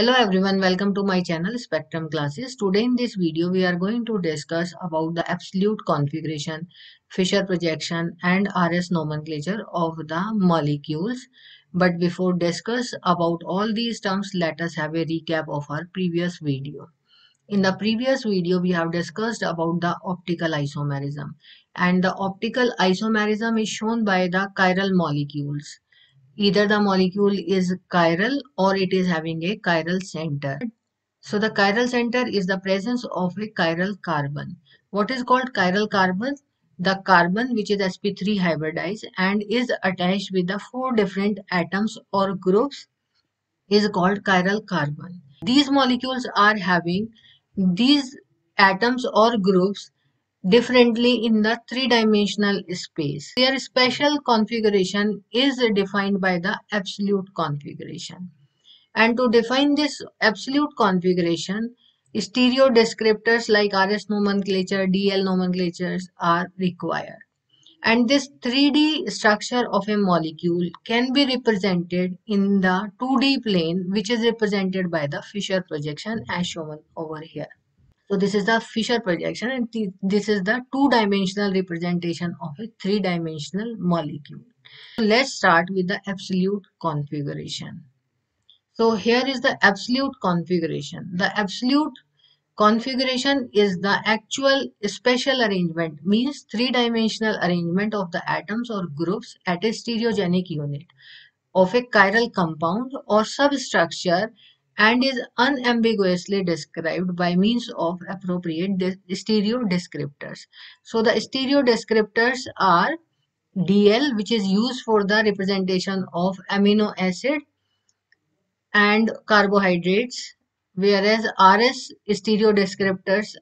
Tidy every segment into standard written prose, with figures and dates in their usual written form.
Hello everyone, welcome to my channel Spectrum Classes. Today in this video we are going to discuss about the absolute configuration, Fischer projection and RS nomenclature of the molecules. But before discuss about all these terms, let us have a recap of our previous video. In the previous video we have discussed about the optical isomerism, and the optical isomerism is shown by the chiral molecules. Either the molecule is chiral or it is having a chiral center. So the chiral center is the presence of a chiral carbon. What is called chiral carbon? The carbon which is sp3 hybridized and is attached with the four different atoms or groups is called chiral carbon. These molecules are having these atoms or groups differently in the three-dimensional space. Their special configuration is defined by the absolute configuration, and to define this absolute configuration, stereo descriptors like RS nomenclature, DL nomenclatures are required, and this 3D structure of a molecule can be represented in the 2D plane, which is represented by the Fischer projection as shown over here. So this is the Fischer projection, and this is the two-dimensional representation of a three-dimensional molecule. So let's start with the absolute configuration. So here is the absolute configuration. The absolute configuration is the actual special arrangement, means three-dimensional arrangement of the atoms or groups at a stereogenic unit of a chiral compound or substructure, and is unambiguously described by means of appropriate stereo descriptors. So the stereo descriptors are DL, which is used for the representation of amino acid and carbohydrates, whereas RS stereo descriptors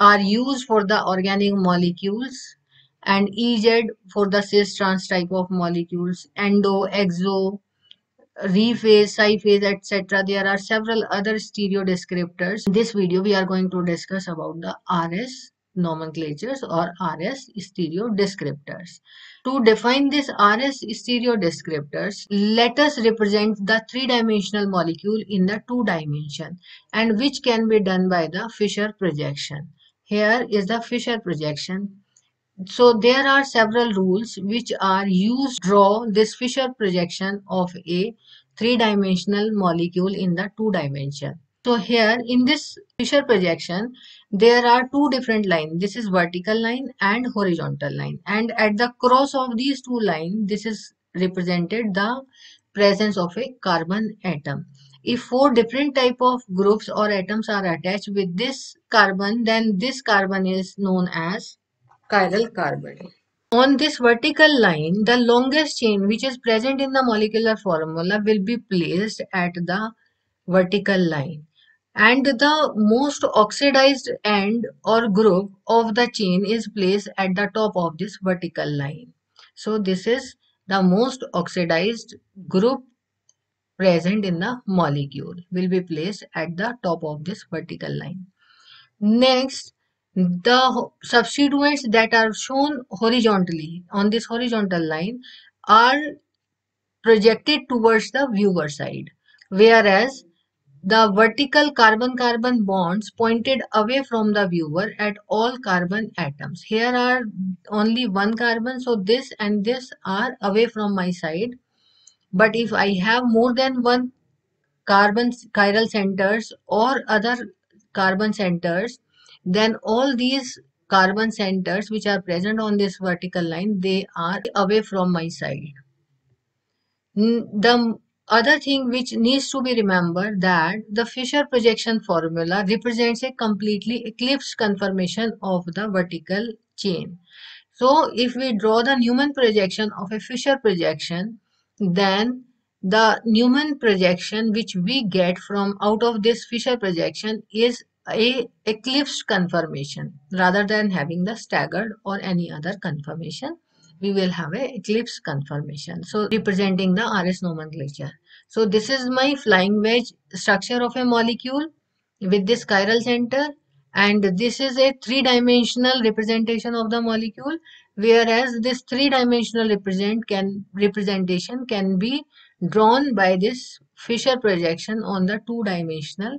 are used for the organic molecules, and EZ for the cis trans type of molecules, endo, exo, rephase, psi-phase, etc. There are several other stereo descriptors. In this video we are going to discuss about the RS nomenclatures or RS stereo descriptors. To define this RS stereo descriptors, let us represent the three-dimensional molecule in the two dimension, and which can be done by the Fischer projection. Here is the Fischer projection. So there are several rules which are used to draw this Fischer projection of a three-dimensional molecule in the two dimension. So here in this Fischer projection there are two different lines. This is vertical line and horizontal line, and at the cross of these two lines this is represented the presence of a carbon atom. If four different type of groups or atoms are attached with this carbon, then this carbon is known as chiral carbon. On this vertical line, the longest chain which is present in the molecular formula will be placed at the vertical line, and the most oxidized end or group of the chain is placed at the top of this vertical line. So this is the most oxidized group present in the molecule will be placed at the top of this vertical line. Next, the substituents that are shown horizontally on this horizontal line are projected towards the viewer side, whereas the vertical carbon-carbon bonds pointed away from the viewer at all carbon atoms. Here are only one carbon, so this and this are away from my side, but if I have more than one carbon chiral centers or other carbon centers, then all these carbon centers which are present on this vertical line, they are away from my side. The other thing which needs to be remembered, that the Fischer projection formula represents a completely eclipsed conformation of the vertical chain. So if we draw the Newman projection of a Fischer projection, then the Newman projection which we get from out of this Fischer projection is a eclipsed conformation. Rather than having the staggered or any other conformation, we will have a eclipsed conformation, so representing the RS nomenclature. So this is my flying wedge structure of a molecule with this chiral center, and this is a three-dimensional representation of the molecule, whereas this three-dimensional representation can be drawn by this Fischer projection on the two-dimensional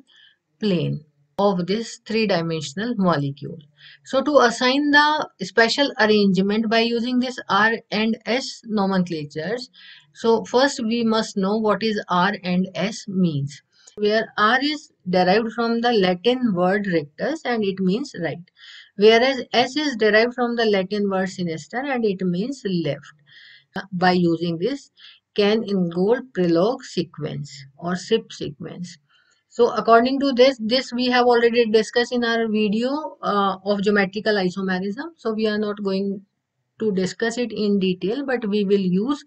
plane of this three-dimensional molecule. So to assign the special arrangement by using this R and S nomenclatures, so first we must know what is R and S means, where R is derived from the Latin word rectus and it means right, whereas S is derived from the Latin word sinister and it means left, by using this Cahn Ingold Prelog sequence or SIP sequence. So according to this we have already discussed in our video of geometrical isomerism. So we are not going to discuss it in detail, but we will use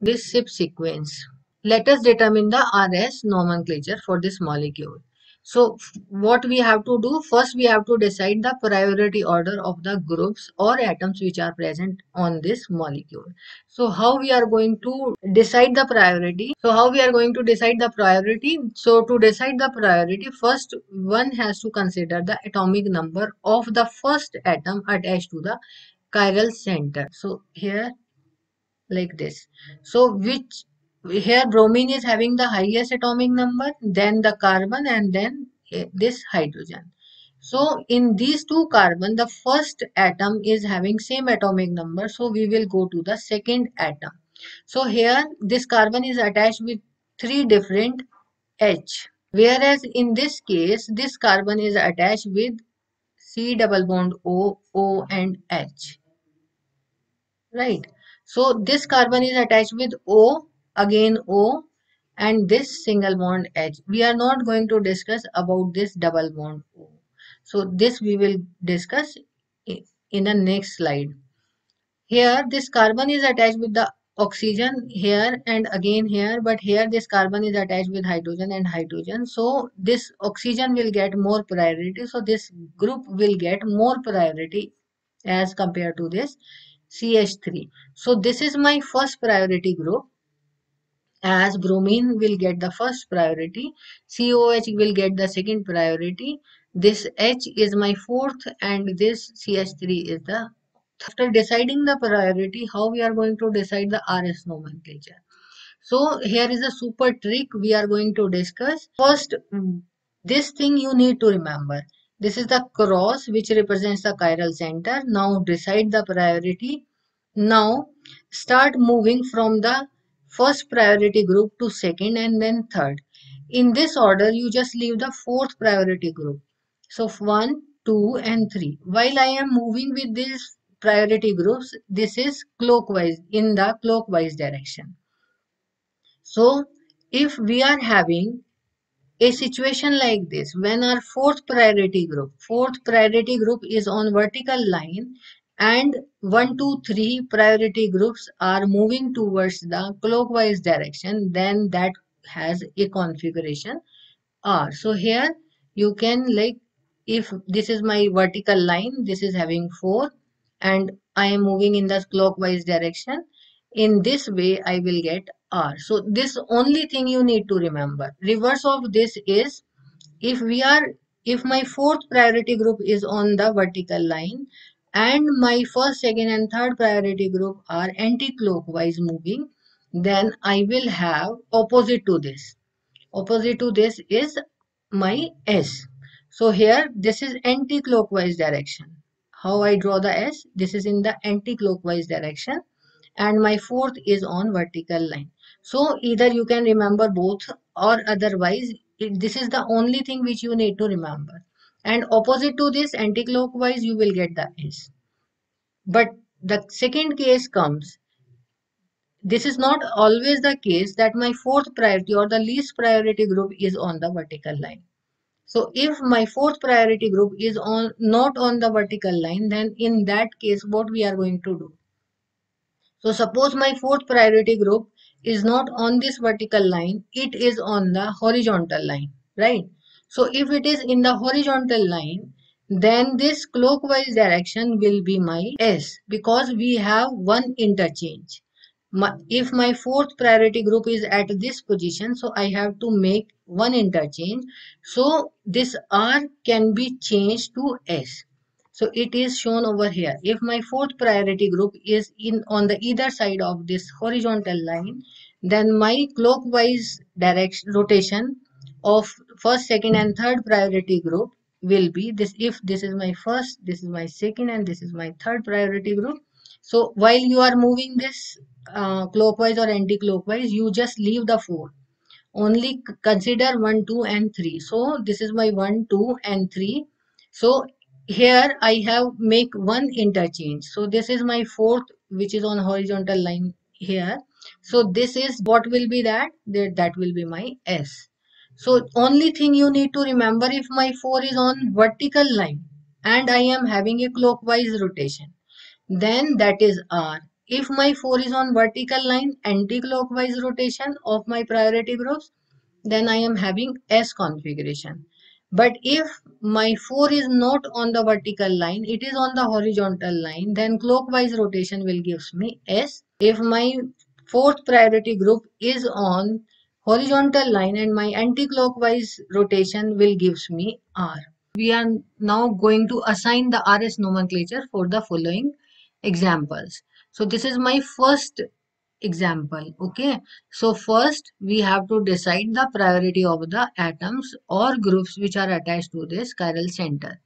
this SIP sequence. Let us determine the RS nomenclature for this molecule. So what we have to do, first we have to decide the priority order of the groups or atoms which are present on this molecule. So how we are going to decide the priority? So to decide the priority, first one has to consider the atomic number of the first atom attached to the chiral center. So here like this. So which here bromine is having the highest atomic number, then the carbon, and then this hydrogen. So in these two carbon, the first atom is having same atomic number, so we will go to the second atom. So here this carbon is attached with three different H, whereas in this case this carbon is attached with C double bond O, O and H, right? So this carbon is attached with O, again O, and this single bond H. We are not going to discuss about this double bond O. So this we will discuss in the next slide. Here this carbon is attached with the oxygen here and again here, but here this carbon is attached with hydrogen and hydrogen. So this oxygen will get more priority. So this group will get more priority as compared to this CH3. So this is my first priority group, as bromine will get the first priority, COH will get the second priority, this H is my fourth, and this CH3 is the. After deciding the priority, how we are going to decide the RS nomenclature? So here is a super trick we are going to discuss. First, this thing you need to remember. This is the cross which represents the chiral center. Now decide the priority. Now start moving from the first priority group to second and then third. In this order you just leave the fourth priority group. So 1, 2 and 3. While I am moving with these priority groups, this is clockwise, in the clockwise direction. So if we are having a situation like this, when our fourth priority group is on vertical line, and 1, 2, 3 priority groups are moving towards the clockwise direction, then that has a configuration R. So here you can, like, if this is my vertical line, this is having 4 and I am moving in the clockwise direction. In this way I will get R. So this only thing you need to remember. Reverse of this is, if my fourth priority group is on the vertical line, and my first, second and third priority group are anti-clockwise moving, then I will have opposite to this. Opposite to this is my S. So here this is anti-clockwise direction. How I draw the S? This is in the anti-clockwise direction and my fourth is on vertical line. So either you can remember both, or otherwise this is the only thing which you need to remember. And opposite to this anticlockwise you will get the S. But the second case comes. This is not always the case that my fourth priority or the least priority group is on the vertical line. So if my fourth priority group is not on the vertical line, then in that case what we are going to do? So suppose my fourth priority group is not on this vertical line, it is on the horizontal line, right? So if it is in the horizontal line, then this clockwise direction will be my S, because we have one interchange. If my fourth priority group is at this position, so I have to make one interchange. So this R can be changed to S. So it is shown over here. If my fourth priority group is on the either side of this horizontal line, then my clockwise direction rotation of first, second and third priority group will be this. If this is my first, this is my second and this is my third priority group. So while you are moving this clockwise or anti-clockwise, you just leave the 4. Only consider 1, 2 and 3. So this is my 1, 2 and 3. So here I have make one interchange. So this is my 4th, which is on horizontal line here. So this is what will be that will be my S. So only thing you need to remember, if my 4 is on vertical line and I am having a clockwise rotation, then that is R. If my 4 is on vertical line, anti-clockwise rotation of my priority groups, then I am having S configuration. But if my 4 is not on the vertical line, it is on the horizontal line, then clockwise rotation will give me S. If my 4th priority group is on horizontal line and my anti-clockwise rotation will give me R. We are now going to assign the RS nomenclature for the following examples. So this is my first example. Okay, so first we have to decide the priority of the atoms or groups which are attached to this chiral center.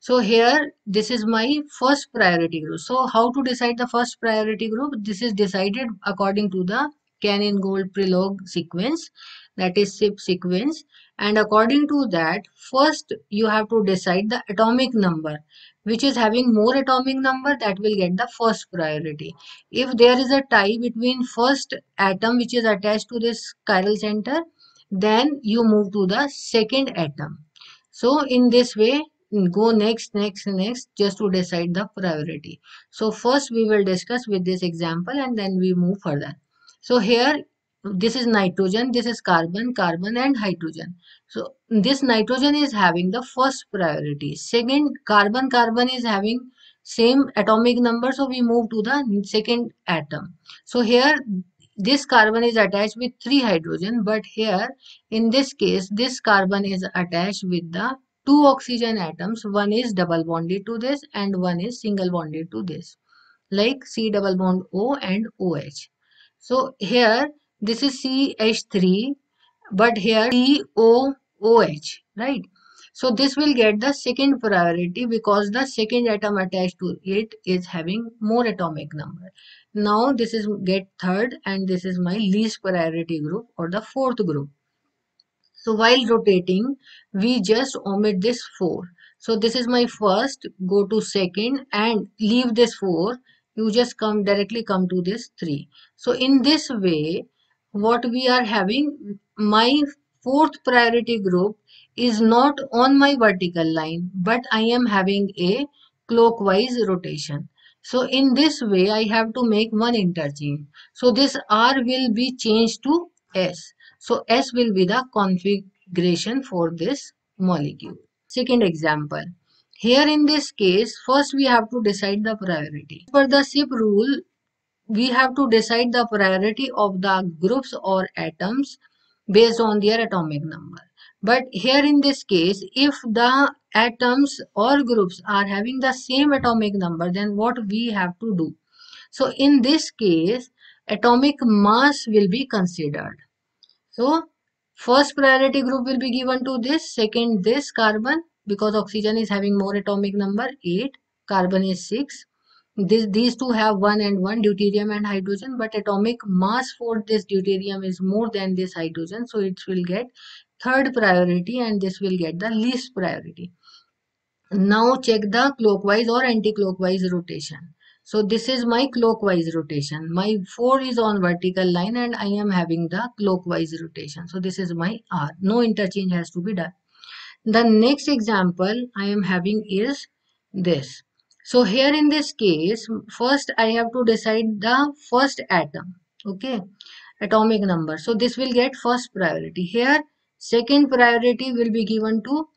So here this is my first priority group. So how to decide the first priority group? This is decided according to the Cahn Ingold Prelog sequence, that is SIP sequence, and according to that first you have to decide the atomic number. Which is having more atomic number, that will get the first priority. If there is a tie between first atom which is attached to this chiral center, then you move to the second atom. So in this way go next just to decide the priority. So first we will discuss with this example and then we move further. So here this is nitrogen, this is carbon, carbon and hydrogen. So this nitrogen is having the first priority. Second, carbon is having same atomic number, so we move to the second atom. So here this carbon is attached with 3 hydrogen, but here in this case this carbon is attached with the 2 oxygen atoms. One is double bonded to this and one is single bonded to this, like C double bond O and OH. So here this is CH3, but here COOH, right? So this will get the second priority because the second atom attached to it is having more atomic number. Now this is get third, and this is my least priority group or the 4th group. So while rotating, we just omit this 4. So this is my first, go to second and leave this 4. You just come directly to this 3. So in this way, what we are having, my 4th priority group is not on my vertical line, but I am having a clockwise rotation. So in this way I have to make one interchange. So this R will be changed to S. So S will be the configuration for this molecule. Second example. Here in this case, first we have to decide the priority. For the SIP rule, we have to decide the priority of the groups or atoms based on their atomic number. But here in this case, if the atoms or groups are having the same atomic number, then what we have to do? So in this case, atomic mass will be considered. So first priority group will be given to this, second this carbon, because oxygen is having more atomic number 8, carbon is 6. These two have 1 and 1, deuterium and hydrogen, but atomic mass for this deuterium is more than this hydrogen, so it will get 3rd priority and this will get the least priority. Now check the clockwise or anti-clockwise rotation. So this is my clockwise rotation. My 4 is on vertical line and I am having the clockwise rotation. So this is my R. No interchange has to be done. The next example I am having is this. So here in this case, first I have to decide the first atom, okay, atomic number. So this will get first priority. Here second priority will be given to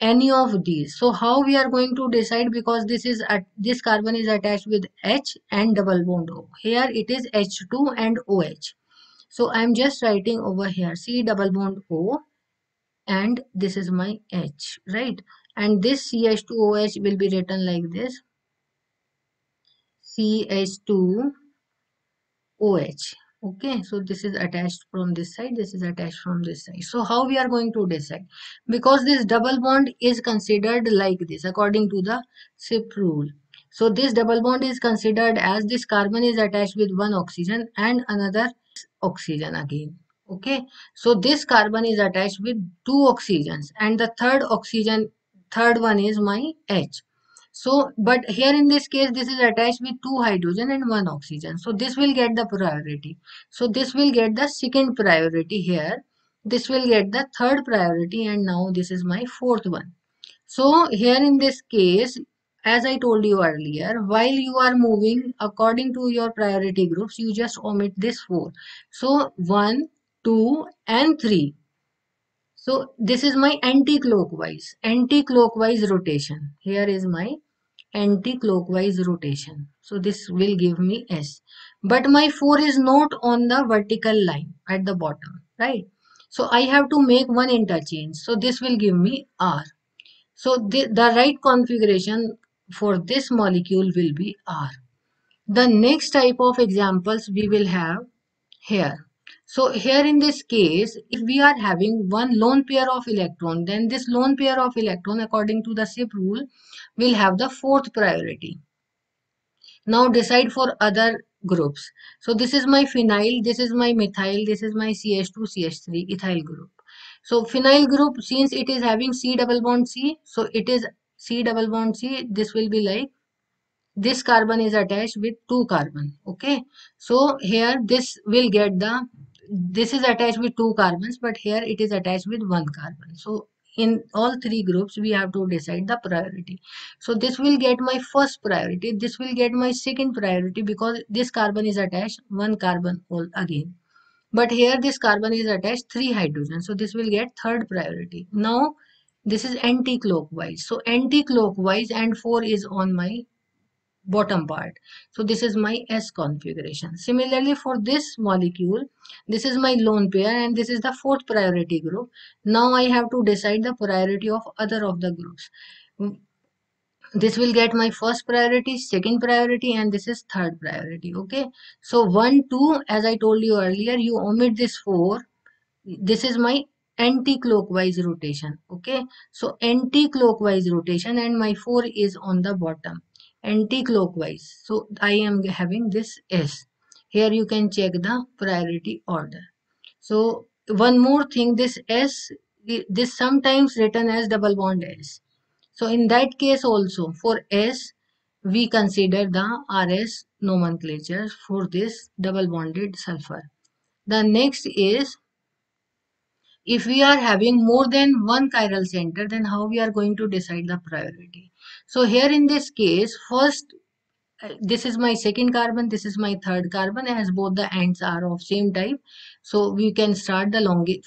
any of these. So how we are going to decide, because this carbon is attached with H and double bond O. Here it is H2 and OH. So I am just writing over here C double bond O and this is my H, right? And this CH2OH will be written like this. CH2OH. Okay, so this is attached from this side, this is attached from this side. So how we are going to decide? Because this double bond is considered like this according to the SIP rule. So this double bond is considered as this carbon is attached with one oxygen and another oxygen again. Okay, so this carbon is attached with two oxygens and the third oxygen, third one is my H. So, but here in this case, this is attached with two hydrogen and one oxygen. So this will get the priority. So this will get the second priority here. This will get the third priority and now this is my fourth one. So here in this case, as I told you earlier, while you are moving according to your priority groups, you just omit this four. So 1, 2 and 3. So this is my anti-clockwise rotation. Here is my anti-clockwise rotation. So this will give me S. But my 4 is not on the vertical line at the bottom, right? So I have to make one interchange. So this will give me R. So the right configuration for this molecule will be R. The next type of examples we will have here. So here in this case, if we are having one lone pair of electron, then this lone pair of electron according to the SIP rule will have the fourth priority. Now decide for other groups. So this is my phenyl, this is my methyl, this is my CH2, CH3 ethyl group. So phenyl group, since it is having C double bond C, so it is C double bond C. This will be like this carbon is attached with two carbon. Okay, so here this will get the, this is attached with two carbons, but here it is attached with one carbon. So in all three groups we have to decide the priority. So this will get my first priority, this will get my second priority because this carbon is attached one carbon all again, but here this carbon is attached three hydrogen, so this will get third priority. Now this is anti-clockwise, so anti-clockwise and 4 is on my bottom part. So this is my S configuration. Similarly for this molecule, this is my lone pair and this is the fourth priority group. Now I have to decide the priority of other of the groups. This will get my first priority, second priority and this is third priority. Okay, so 1, 2, as I told you earlier, you omit this 4. This is my anti-clockwise rotation. Okay, so anti-clockwise rotation and my 4 is on the bottom. Anti-clockwise, so I am having this S. Here you can check the priority order. So one more thing, this S, this sometimes written as double bond S. So in that case also for S we consider the RS nomenclature for this double bonded sulfur. The next is, if we are having more than one chiral center, then how we are going to decide the priority? So here in this case, first, this is my second carbon, this is my third carbon, as both the ends are of same type. So we can start the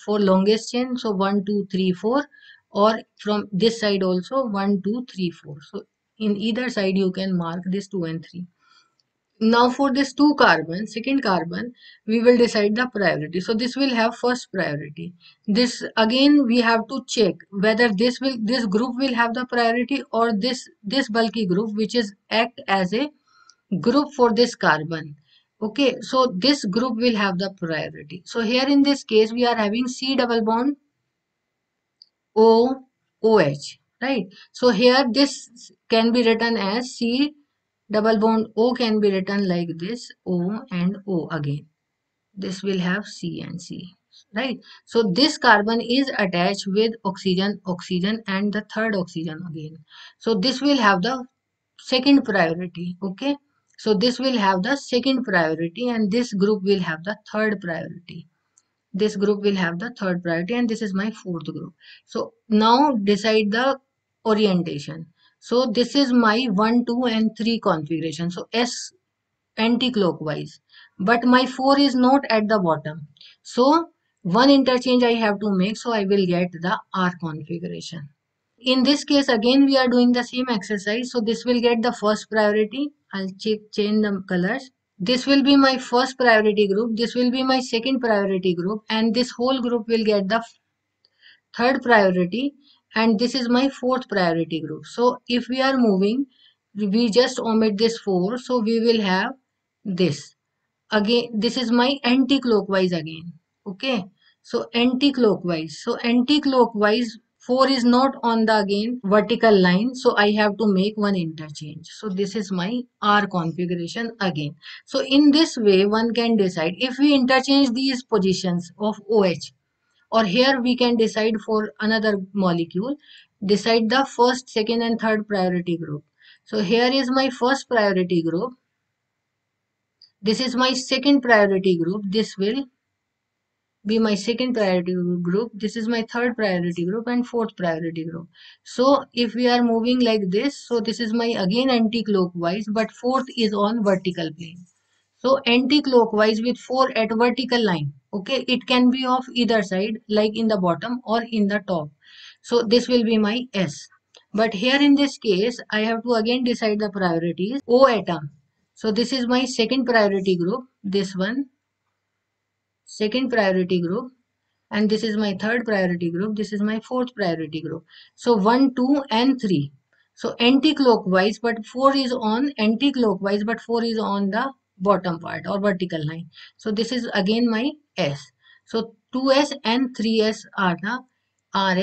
longest chain. So 1, 2, 3, 4, or from this side also 1, 2, 3, 4. So in either side you can mark this 2 and 3. Now for this two carbon, second carbon, we will decide the priority. So this will have first priority. This again we have to check whether this group will have the priority or this bulky group which is act as a group for this carbon. Okay, so this group will have the priority. So here in this case we are having C double bond O OH, right? So here this can be written as C double bond O can be written like this, O and O again. This will have C and C, right? So this carbon is attached with oxygen, oxygen and the third oxygen again. So this will have the second priority, okay? So this will have the second priority and this group will have the third priority. This group will have the third priority and this is my fourth group. So now decide the orientation. So this is my 1, 2 and 3 configuration. So S anti-clockwise. But my 4 is not at the bottom. So one interchange I have to make. So I will get the R configuration. In this case again we are doing the same exercise. So this will get the first priority. I'll change the colors. This will be my first priority group. This will be my second priority group. And this whole group will get the third priority. And this is my fourth priority group. So if we are moving, we just omit this 4. So we will have this. again this is my anti-clockwise again. Okay, so anti-clockwise, so anti-clockwise 4 is not on the again vertical line, so I have to make one interchange. So this is my R configuration again. So in this way one can decide if we interchange these positions of OH, or here we can decide for another molecule, decide the first, second and third priority group. So here is my first priority group, this is my second priority group, this will be my second priority group, this is my third priority group and fourth priority group. So if we are moving like this, so this is my again anti-clockwise, but fourth is on vertical plane. So anti-clockwise with 4 at vertical line. Okay, it can be of either side, like in the bottom or in the top. So this will be my S. But here in this case, I have to again decide the priorities. O atom. So this is my second priority group, this one. Second priority group, and this is my third priority group, this is my fourth priority group. So 1, 2 and 3. So anti-clockwise, but 4 is on anti-clockwise, but 4 is on the bottom part or vertical line. So this is again my S. So 2S and 3S are the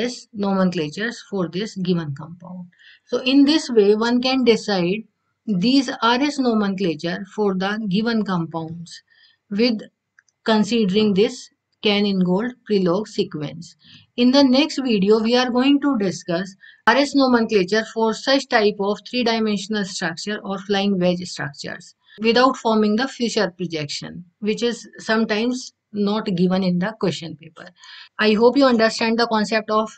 RS nomenclatures for this given compound. So in this way one can decide these RS nomenclature for the given compounds with considering this Cahn Ingold Prelog sequence. In the next video, we are going to discuss RS nomenclature for such type of three-dimensional structure or flying wedge structures without forming the Fischer projection, which is sometimes not given in the question paper. I hope you understand the concept of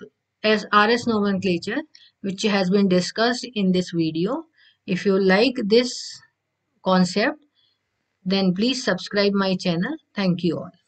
RS nomenclature, which has been discussed in this video. If you like this concept, then please subscribe my channel. Thank you all.